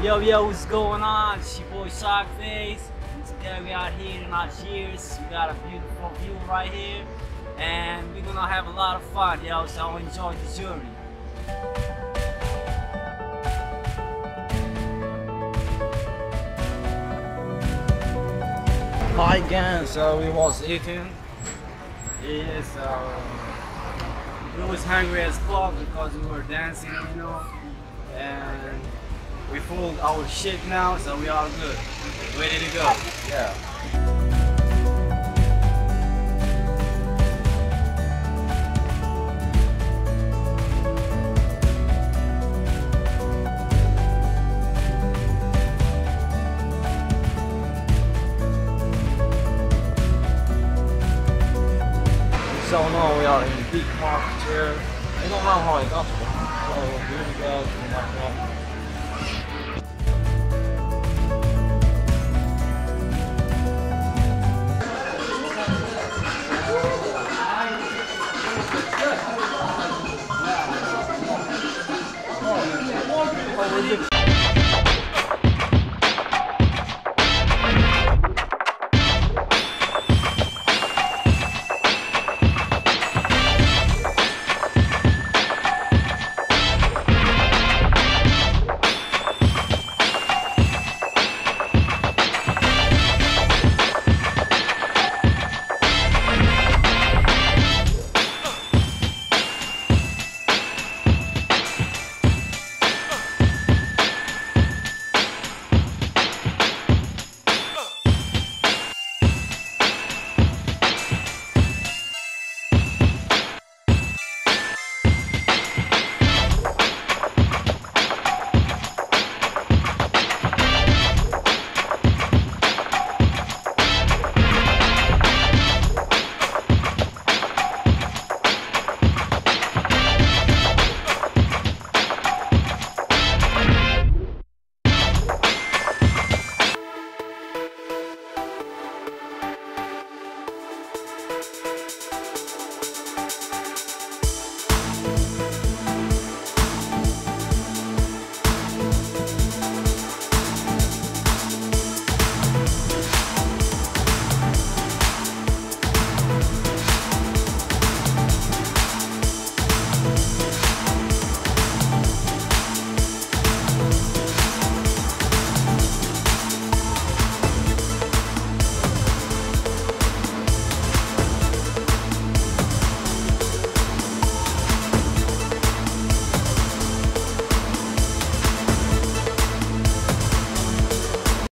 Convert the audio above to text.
Yo, yo, what's going on? It's your boy Sharkface, and today we are here in Algiers. We got a beautiful view right here, and we're gonna have a lot of fun, yo, so enjoy the journey. Hi again, so we was eating. Yes, we was hungry as fuck because we were dancing, you know. And we pulled our shit now, so we are good. Ready to go. Yeah. So now we are in a big market here. I don't know how I got to it. So here we go to the market. Oh,